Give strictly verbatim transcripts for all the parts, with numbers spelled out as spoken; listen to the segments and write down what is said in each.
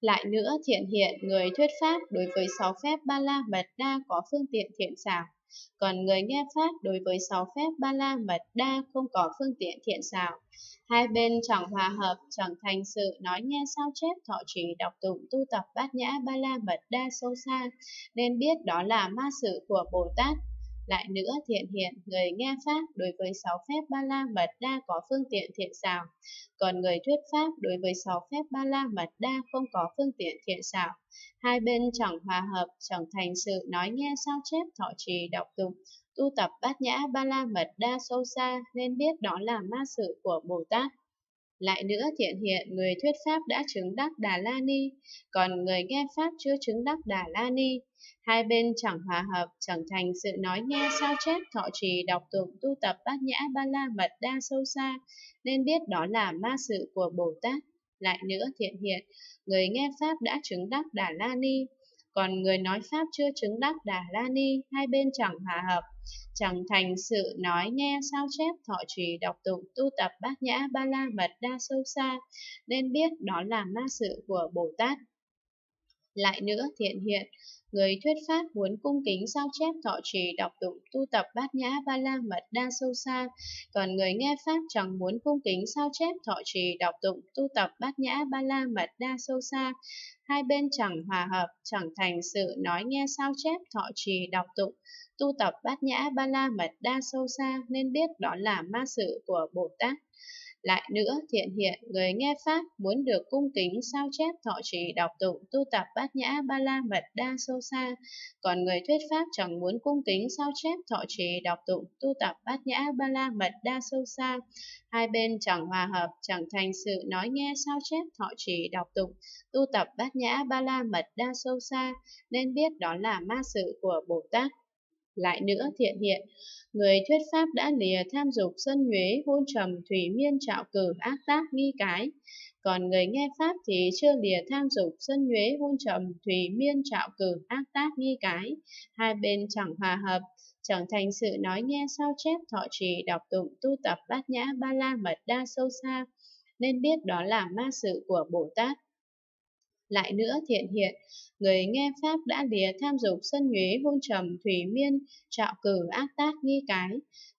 Lại nữa, thiện hiện người thuyết pháp đối với sáu phép ba la mật đa có phương tiện thiện xảo, còn người nghe pháp đối với sáu phép ba la mật đa không có phương tiện thiện xảo. Hai bên chẳng hòa hợp, chẳng thành sự nói nghe sao chép thọ trì đọc tụng tu tập bát nhã ba la mật đa sâu xa, nên biết đó là ma sự của Bồ Tát. Lại nữa, thiện hiện người nghe pháp đối với sáu phép ba la mật đa có phương tiện thiện xảo, còn người thuyết pháp đối với sáu phép ba la mật đa không có phương tiện thiện xảo. Hai bên chẳng hòa hợp, chẳng thành sự nói nghe sao chép thọ trì đọc tụng tu tập bát nhã ba la mật đa sâu xa, nên biết đó là ma sự của Bồ Tát. Lại nữa, thiện hiện người thuyết pháp đã chứng đắc Đà La Ni, còn người nghe pháp chưa chứng đắc Đà La Ni. Hai bên chẳng hòa hợp, chẳng thành sự nói nghe sao chép thọ trì đọc tụng tu tập bát nhã ba la mật đa sâu xa, nên biết đó là ma sự của Bồ Tát. Lại nữa, thiện hiện người nghe pháp đã chứng đắc Đà La Ni, còn người nói pháp chưa chứng đắc Đà La Ni. Hai bên chẳng hòa hợp, chẳng thành sự nói nghe sao chép thọ trì đọc tụng tu tập bát nhã ba la mật đa sâu xa, nên biết đó là ma sự của Bồ Tát. Lại nữa, thiện hiện người thuyết pháp muốn cung kính sao chép thọ trì đọc tụng tu tập bát nhã ba la mật đa sâu xa, còn người nghe pháp chẳng muốn cung kính sao chép thọ trì đọc tụng tu tập bát nhã ba la mật đa sâu xa. Hai bên chẳng hòa hợp, chẳng thành sự nói nghe sao chép thọ trì đọc tụng tu tập bát nhã ba la mật đa sâu xa, nên biết đó là ma sự của Bồ Tát. Lại nữa, thiện hiện người nghe pháp muốn được cung kính sao chép thọ trì đọc tụng tu tập bát nhã ba la mật đa sâu xa, còn người thuyết pháp chẳng muốn cung kính sao chép thọ trì đọc tụng tu tập bát nhã ba la mật đa sâu xa. Hai bên chẳng hòa hợp, chẳng thành sự nói nghe sao chép thọ trì đọc tụng tu tập bát nhã ba la mật đa sâu xa, nên biết đó là ma sự của Bồ Tát. Lại nữa, thiện hiện người thuyết pháp đã lìa tham dục sân nhuế hôn trầm thủy miên trạo cử ác tác nghi cái, còn người nghe pháp thì chưa lìa tham dục sân nhuế hôn trầm thủy miên trạo cử ác tác nghi cái. Hai bên chẳng hòa hợp, chẳng thành sự nói nghe sao chép thọ trì đọc tụng tu tập bát nhã ba la mật đa sâu xa, nên biết đó là ma sự của Bồ Tát. Lại nữa, thiện hiện người nghe pháp đã lìa tham dục sân nhuế hôn trầm thủy miên trạo cử ác tác nghi cái,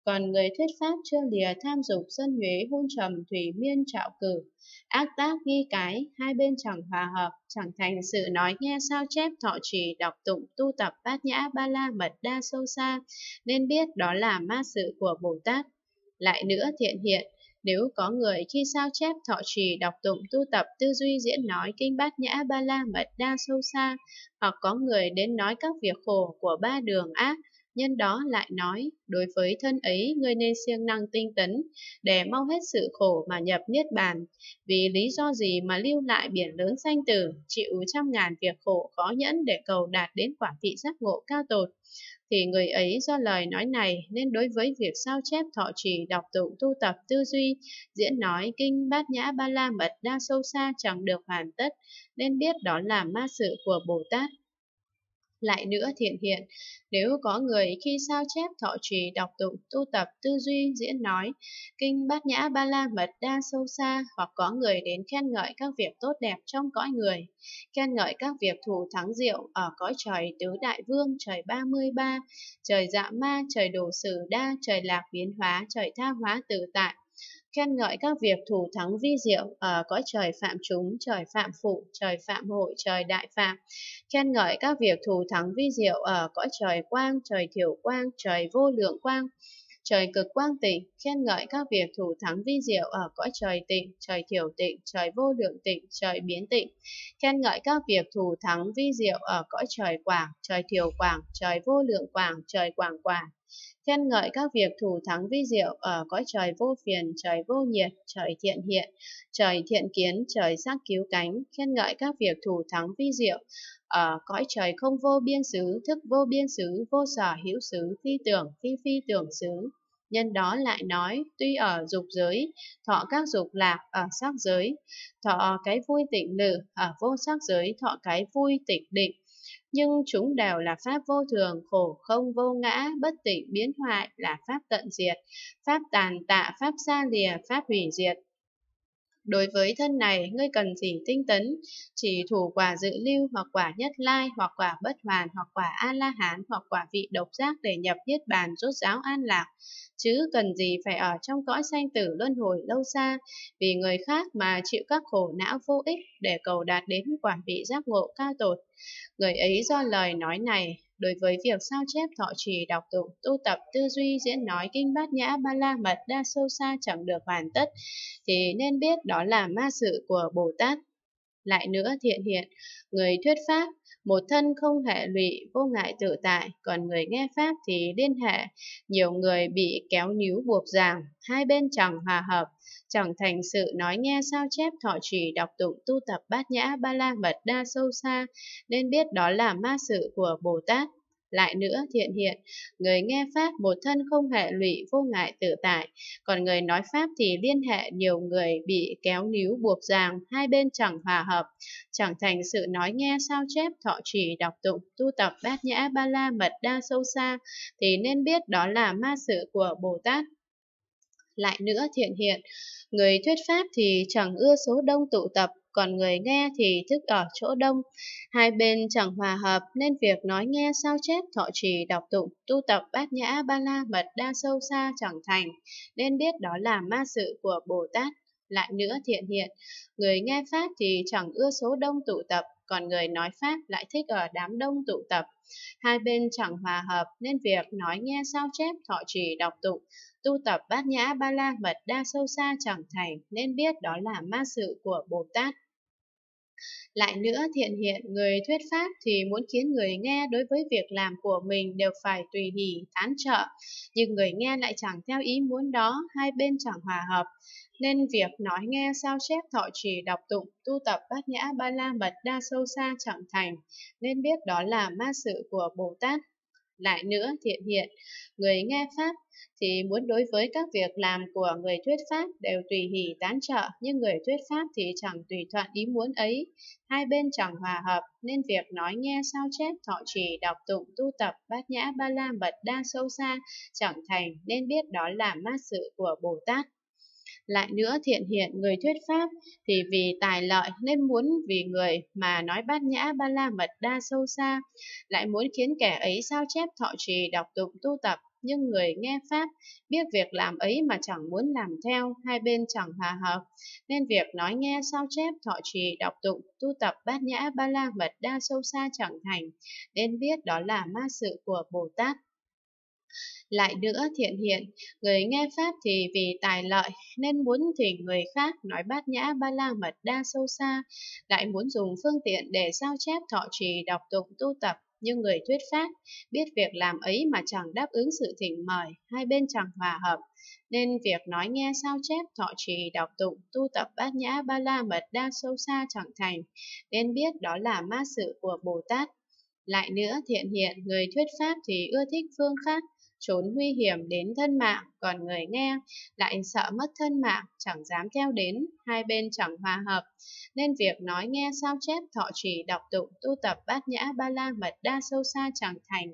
còn người thuyết pháp chưa lìa tham dục sân nhuế hôn trầm thủy miên trạo cử ác tác nghi cái. Hai bên chẳng hòa hợp, chẳng thành sự nói nghe sao chép thọ trì đọc tụng tu tập bát nhã ba la mật đa sâu xa, nên biết đó là ma sự của Bồ Tát. Lại nữa, thiện hiện nếu có người khi sao chép thọ trì đọc tụng tu tập tư duy diễn nói kinh bát nhã ba la mật đa sâu xa, hoặc có người đến nói các việc khổ của ba đường ác, nhân đó lại nói: đối với thân ấy, ngươi nên siêng năng tinh tấn để mau hết sự khổ mà nhập niết bàn. Vì lý do gì mà lưu lại biển lớn sanh tử, chịu trăm ngàn việc khổ khó nhẫn để cầu đạt đến quả vị giác ngộ cao tột? Thì người ấy do lời nói này nên đối với việc sao chép thọ trì đọc tụng tu tập tư duy diễn nói kinh bát nhã ba la mật đa sâu xa chẳng được hoàn tất, nên biết đó là ma sự của Bồ Tát. Lại nữa, thiện hiện nếu có người khi sao chép thọ trì đọc tụng tu tập tư duy diễn nói kinh bát nhã ba la mật đa sâu xa, hoặc có người đến khen ngợi các việc tốt đẹp trong cõi người, khen ngợi các việc thù thắng diệu ở cõi trời tứ đại vương, trời ba mươi ba, trời dạ ma, trời đồ sử đa, trời lạc biến hóa, trời tha hóa tự tại, khen ngợi các việc thù thắng vi diệu ở cõi trời phạm chúng, trời phạm phụ, trời phạm hội, trời đại phạm, khen ngợi các việc thù thắng vi diệu ở cõi trời quang, trời thiểu quang, trời vô lượng quang, trời cực quang tịnh, khen ngợi các việc thù thắng vi diệu ở cõi trời tịnh, trời thiểu tịnh, trời vô lượng tịnh, trời biến tịnh, khen ngợi các việc thù thắng vi diệu ở cõi trời quảng, trời thiểu quảng, trời vô lượng quảng, trời quảng quảng, khen ngợi các việc thù thắng vi diệu ở cõi trời vô phiền, trời vô nhiệt, trời thiện hiện, trời thiện kiến, trời giác cứu cánh, khen ngợi các việc thù thắng vi diệu ở cõi trời không vô biên xứ, thức vô biên xứ, vô sở hữu xứ, phi tưởng, phi phi tưởng xứ. Nhân đó lại nói: tuy ở dục giới thọ các dục lạc, ở sắc giới thọ cái vui tịnh lự, ở vô sắc giới thọ cái vui tịch định, nhưng chúng đều là pháp vô thường, khổ không, vô ngã, bất tịnh, biến hoại, là pháp tận diệt, pháp tàn tạ, pháp xa lìa, pháp hủy diệt. Đối với thân này, ngươi cần gì tinh tấn? Chỉ thủ quả dự lưu hoặc quả nhất lai, hoặc quả bất hoàn, hoặc quả a la hán, hoặc quả vị độc giác để nhập niết bàn rốt ráo an lạc. Chứ cần gì phải ở trong cõi sanh tử luân hồi lâu xa, vì người khác mà chịu các khổ não vô ích để cầu đạt đến quả vị giác ngộ cao tột. Người ấy do lời nói này, đối với việc sao chép thọ trì đọc tụng tu tập tư duy diễn nói kinh bát nhã ba la mật đa sâu xa chẳng được hoàn tất, thì nên biết đó là ma sự của Bồ Tát. Lại nữa thiện hiện, người thuyết pháp một thân không hệ lụy, vô ngại tự tại, còn người nghe pháp thì liên hệ, nhiều người bị kéo níu buộc ràng, hai bên chẳng hòa hợp, chẳng thành sự nói nghe sao chép thọ trì đọc tụng tu tập bát nhã ba la mật đa sâu xa, nên biết đó là ma sự của Bồ Tát. Lại nữa thiện hiện, người nghe pháp một thân không hệ lụy, vô ngại tự tại, còn người nói pháp thì liên hệ, nhiều người bị kéo níu buộc ràng, hai bên chẳng hòa hợp, chẳng thành sự nói nghe sao chép thọ trì đọc tụng tu tập bát nhã ba la mật đa sâu xa, thì nên biết đó là ma sự của Bồ Tát. Lại nữa thiện hiện, người thuyết pháp thì chẳng ưa số đông tụ tập, còn người nghe thì thức ở chỗ đông. Hai bên chẳng hòa hợp, nên việc nói nghe sao chép thọ trì đọc tụng tu tập bát nhã ba la mật đa sâu xa chẳng thành, nên biết đó là ma sự của Bồ Tát. Lại nữa thiện hiện, người nghe pháp thì chẳng ưa số đông tụ tập, còn người nói pháp lại thích ở đám đông tụ tập. Hai bên chẳng hòa hợp, nên việc nói nghe sao chép thọ trì đọc tụng tu tập bát nhã ba la mật đa sâu xa chẳng thành, nên biết đó là ma sự của Bồ Tát. Lại nữa thiện hiện, người thuyết pháp thì muốn khiến người nghe đối với việc làm của mình đều phải tùy hỷ tán trợ, nhưng người nghe lại chẳng theo ý muốn đó, hai bên chẳng hòa hợp, nên việc nói nghe sao chép thọ trì đọc tụng tu tập bát nhã ba la mật đa sâu xa chẳng thành, nên biết đó là ma sự của Bồ Tát. Lại nữa thiện hiện, người nghe pháp thì muốn đối với các việc làm của người thuyết pháp đều tùy hỷ tán trợ, nhưng người thuyết pháp thì chẳng tùy thuận ý muốn ấy, hai bên chẳng hòa hợp, nên việc nói nghe sao chép thọ trì đọc tụng tu tập bát nhã ba la mật đa sâu xa chẳng thành, nên biết đó là ma sự của Bồ Tát. Lại nữa thiện hiện, người thuyết pháp thì vì tài lợi nên muốn vì người mà nói bát nhã ba la mật đa sâu xa, lại muốn khiến kẻ ấy sao chép thọ trì đọc tụng tu tập, nhưng người nghe pháp biết việc làm ấy mà chẳng muốn làm theo, hai bên chẳng hòa hợp, nên việc nói nghe sao chép thọ trì đọc tụng tu tập bát nhã ba la mật đa sâu xa chẳng thành, nên biết đó là ma sự của Bồ Tát. Lại nữa thiện hiện, người nghe pháp thì vì tài lợi nên muốn thỉnh người khác nói bát nhã ba la mật đa sâu xa, lại muốn dùng phương tiện để sao chép thọ trì đọc tụng tu tập, nhưng người thuyết pháp biết việc làm ấy mà chẳng đáp ứng sự thỉnh mời, hai bên chẳng hòa hợp, nên việc nói nghe sao chép thọ trì đọc tụng tu tập bát nhã ba la mật đa sâu xa chẳng thành, nên biết đó là ma sự của Bồ Tát. Lại nữa thiện hiện, người thuyết pháp thì ưa thích phương khác trốn nguy hiểm đến thân mạng, còn người nghe lại sợ mất thân mạng, chẳng dám theo đến, hai bên chẳng hòa hợp, nên việc nói nghe sao chép thọ trì đọc tụng tu tập bát nhã ba la mật đa sâu xa chẳng thành,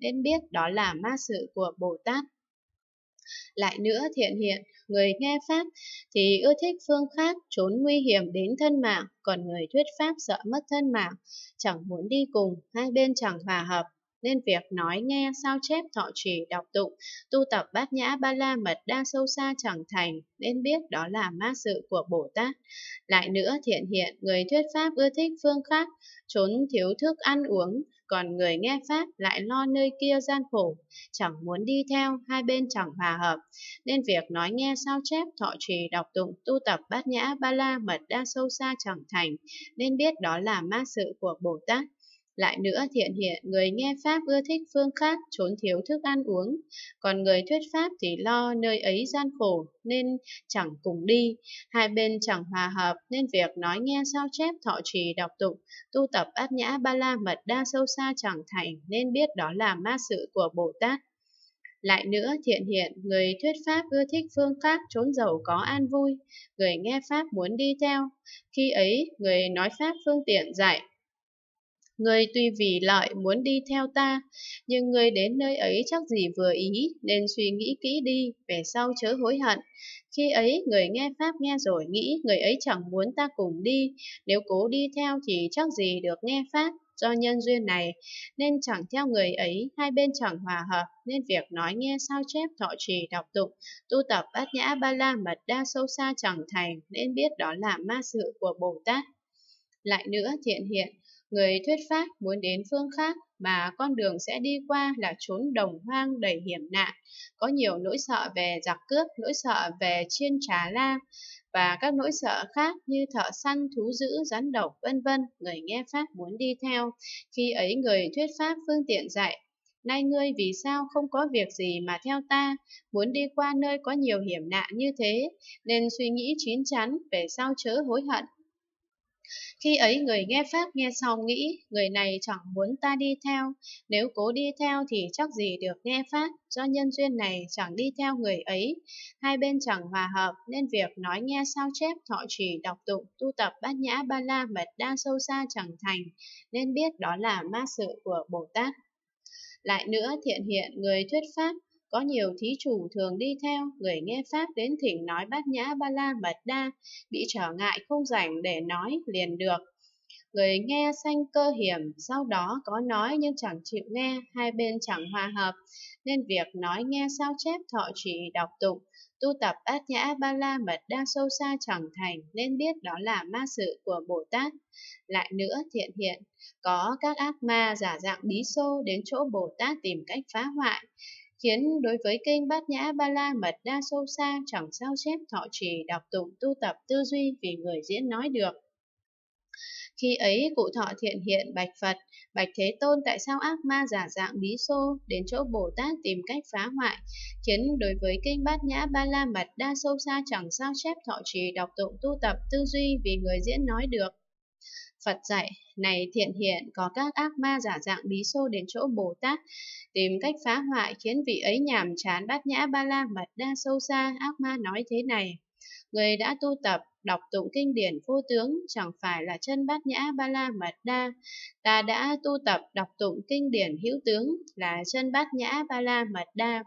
nên biết đó là ma sự của Bồ Tát. Lại nữa thiện hiện, người nghe pháp thì ưa thích phương khác trốn nguy hiểm đến thân mạng, còn người thuyết pháp sợ mất thân mạng, chẳng muốn đi cùng, hai bên chẳng hòa hợp, nên việc nói nghe sao chép thọ trì đọc tụng tu tập bát nhã ba la mật đa sâu xa chẳng thành, nên biết đó là ma sự của Bồ Tát. Lại nữa thiện hiện, người thuyết pháp ưa thích phương khác trốn thiếu thức ăn uống, còn người nghe pháp lại lo nơi kia gian khổ, chẳng muốn đi theo, hai bên chẳng hòa hợp, nên việc nói nghe sao chép thọ trì đọc tụng tu tập bát nhã ba la mật đa sâu xa chẳng thành, nên biết đó là ma sự của Bồ Tát. Lại nữa thiện hiện, người nghe pháp ưa thích phương khác trốn thiếu thức ăn uống, còn người thuyết pháp thì lo nơi ấy gian khổ, nên chẳng cùng đi, hai bên chẳng hòa hợp, nên việc nói nghe sao chép thọ trì đọc tụng tu tập bát nhã ba la mật đa sâu xa chẳng thành, nên biết đó là ma sự của Bồ Tát. Lại nữa thiện hiện, người thuyết pháp ưa thích phương khác trốn giàu có an vui, người nghe pháp muốn đi theo, khi ấy người nói pháp phương tiện dạy Ngươi tuy vì lợi muốn đi theo ta, nhưng ngươi đến nơi ấy chắc gì vừa ý, nên suy nghĩ kỹ đi, về sau chớ hối hận. Khi ấy người nghe Pháp nghe rồi nghĩ người ấy chẳng muốn ta cùng đi, nếu cố đi theo thì chắc gì được nghe Pháp. Do nhân duyên này nên chẳng theo người ấy, hai bên chẳng hòa hợp, nên việc nói nghe sao chép thọ trì đọc tụng, tu tập bát nhã ba la mật đa sâu xa chẳng thành, nên biết đó là ma sự của Bồ Tát. Lại nữa Thiện Hiện, người thuyết pháp muốn đến phương khác mà con đường sẽ đi qua là chốn đồng hoang đầy hiểm nạn, có nhiều nỗi sợ về giặc cướp, nỗi sợ về chiên trà la và các nỗi sợ khác như thợ săn, thú dữ, rắn độc, vân vân. Người nghe pháp muốn đi theo, khi ấy người thuyết pháp phương tiện dạy: Nay ngươi vì sao không có việc gì mà theo ta, muốn đi qua nơi có nhiều hiểm nạn như thế, nên suy nghĩ chín chắn, về sau chớ hối hận. Khi ấy người nghe pháp nghe xong nghĩ, người này chẳng muốn ta đi theo, nếu cố đi theo thì chắc gì được nghe pháp, do nhân duyên này chẳng đi theo người ấy, hai bên chẳng hòa hợp, nên việc nói nghe sao chép thọ trì đọc tụng, tu tập bát nhã ba la mật đa sâu xa chẳng thành, nên biết đó là ma sự của Bồ Tát. Lại nữa Thiện Hiện, người thuyết pháp có nhiều thí chủ thường đi theo, người nghe pháp đến thỉnh nói bát nhã ba la mật đa, bị trở ngại không rảnh để nói liền được. Người nghe sanh cơ hiểm, sau đó có nói nhưng chẳng chịu nghe, hai bên chẳng hòa hợp, nên việc nói nghe sao chép thọ trì đọc tụng, tu tập bát nhã ba la mật đa sâu xa chẳng thành, nên biết đó là ma sự của Bồ Tát. Lại nữa Thiện Hiện, có các ác ma giả dạng bí xô đến chỗ Bồ Tát tìm cách phá hoại, khiến đối với kinh bát nhã ba la mật đa sâu xa chẳng sao chép thọ trì đọc tụng, tu tập tư duy vì người diễn nói được. Khi ấy cụ thọ Thiện Hiện bạch Phật: Bạch Thế Tôn, tại sao ác ma giả dạng bí xô đến chỗ Bồ Tát tìm cách phá hoại, khiến đối với kinh bát nhã ba la mật đa sâu xa chẳng sao chép thọ trì đọc tụng, tu tập tư duy vì người diễn nói được? Phật dạy: Này Thiện Hiện, có các ác ma giả dạng bí xô đến chỗ Bồ Tát tìm cách phá hoại, khiến vị ấy nhàm chán bát nhã ba la mật đa sâu xa. Ác ma nói thế này: Người đã tu tập đọc tụng kinh điển vô tướng, chẳng phải là chân bát nhã ba la mật đa. Ta đã tu tập đọc tụng kinh điển hữu tướng, là chân bát nhã ba la mật đa.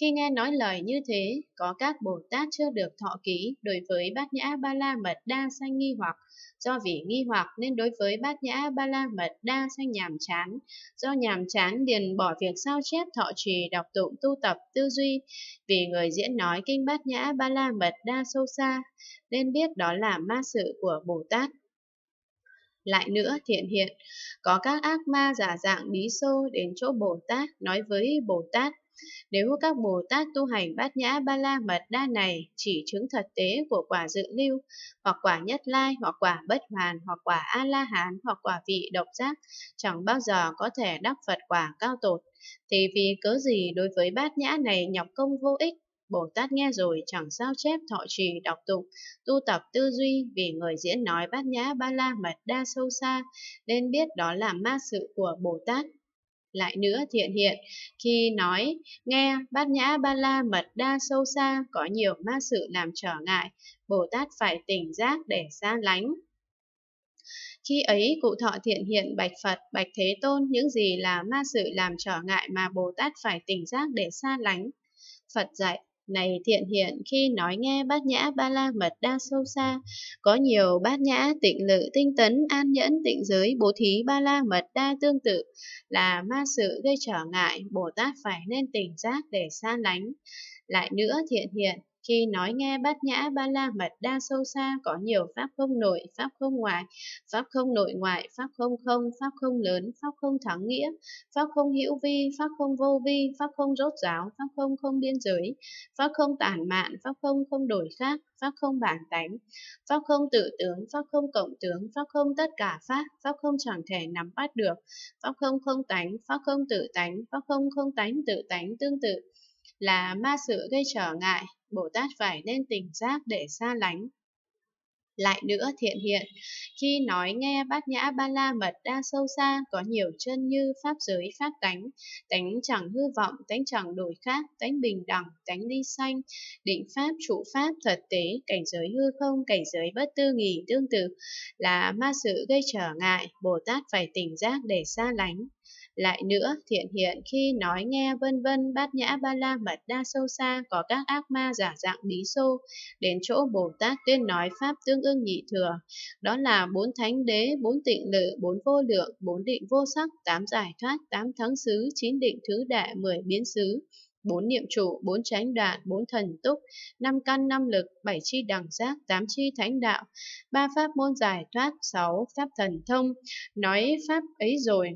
Khi nghe nói lời như thế, có các Bồ Tát chưa được thọ ký đối với bát nhã ba la mật đa sanh nghi hoặc, do vì nghi hoặc nên đối với bát nhã ba la mật đa sanh nhàm chán, do nhàm chán liền bỏ việc sao chép thọ trì đọc tụng, tu tập tư duy vì người diễn nói kinh bát nhã ba la mật đa sâu xa, nên biết đó là ma sự của Bồ Tát. Lại nữa Thiện Hiện, có các ác ma giả dạng bí xô đến chỗ Bồ Tát nói với Bồ Tát: Nếu các Bồ Tát tu hành bát nhã ba la mật đa này, chỉ chứng thật tế của quả dự lưu, hoặc quả nhất lai, hoặc quả bất hoàn, hoặc quả a la hán, hoặc quả vị độc giác, chẳng bao giờ có thể đắc Phật quả cao tột, thì vì cớ gì đối với bát nhã này nhọc công vô ích? Bồ Tát nghe rồi chẳng sao chép thọ trì đọc tụng, tu tập tư duy vì người diễn nói bát nhã ba la mật đa sâu xa, nên biết đó là ma sự của Bồ Tát. Lại nữa Thiện Hiện, khi nói nghe bát nhã ba la mật đa sâu xa có nhiều ma sự làm trở ngại, Bồ Tát phải tỉnh giác để xa lánh. Khi ấy cụ thọ Thiện Hiện bạch Phật: Bạch Thế Tôn, những gì là ma sự làm trở ngại mà Bồ Tát phải tỉnh giác để xa lánh? Phật dạy: Này Thiện Hiện, khi nói nghe bát nhã ba la mật đa sâu xa có nhiều bát nhã, tịnh lự, tinh tấn, an nhẫn, tịnh giới, bố thí ba la mật đa tương tự là ma sự gây trở ngại, Bồ Tát phải nên tỉnh giác để xa lánh. Lại nữa Thiện Hiện, khi nói nghe bát nhã ba la mật đa sâu xa có nhiều pháp không nội, pháp không ngoại, pháp không nội ngoại, pháp không không, pháp không lớn, pháp không thắng nghĩa, pháp không hữu vi, pháp không vô vi, pháp không rốt ráo, pháp không không biên giới, pháp không tản mạn, pháp không không đổi khác, pháp không bản tánh, pháp không tự tướng, pháp không cộng tướng, pháp không tất cả pháp, pháp không chẳng thể nắm bắt được, pháp không không tánh, pháp không tự tánh, pháp không không tánh tự tánh tương tự là ma sự gây trở ngại, Bồ Tát phải nên tỉnh giác để xa lánh. Lại nữa Thiện Hiện, khi nói nghe Bát Nhã Ba La Mật Đa sâu xa, có nhiều chân như pháp giới pháp tánh, tánh chẳng hư vọng, tánh chẳng đổi khác, tánh bình đẳng, tánh ly sanh, định pháp, trụ pháp, thật tế, cảnh giới hư không, cảnh giới bất tư nghỉ tương tự, là ma sự gây trở ngại, Bồ Tát phải tỉnh giác để xa lánh. Lại nữa, Thiện Hiện khi nói nghe vân vân Bát Nhã Ba La Mật Đa sâu xa, có các ác ma giả dạng bí xô đến chỗ Bồ Tát tuyên nói pháp tương ưng nhị thừa, đó là bốn thánh đế, bốn tịnh lự, bốn vô lượng, bốn định vô sắc, tám giải thoát, tám thắng xứ, chín định thứ đệ, mười biến xứ, bốn niệm trụ, bốn chánh đoạn, bốn thần túc, năm căn năm lực, bảy chi đẳng giác, tám chi thánh đạo, ba pháp môn giải thoát, sáu pháp thần thông. Nói pháp ấy rồi,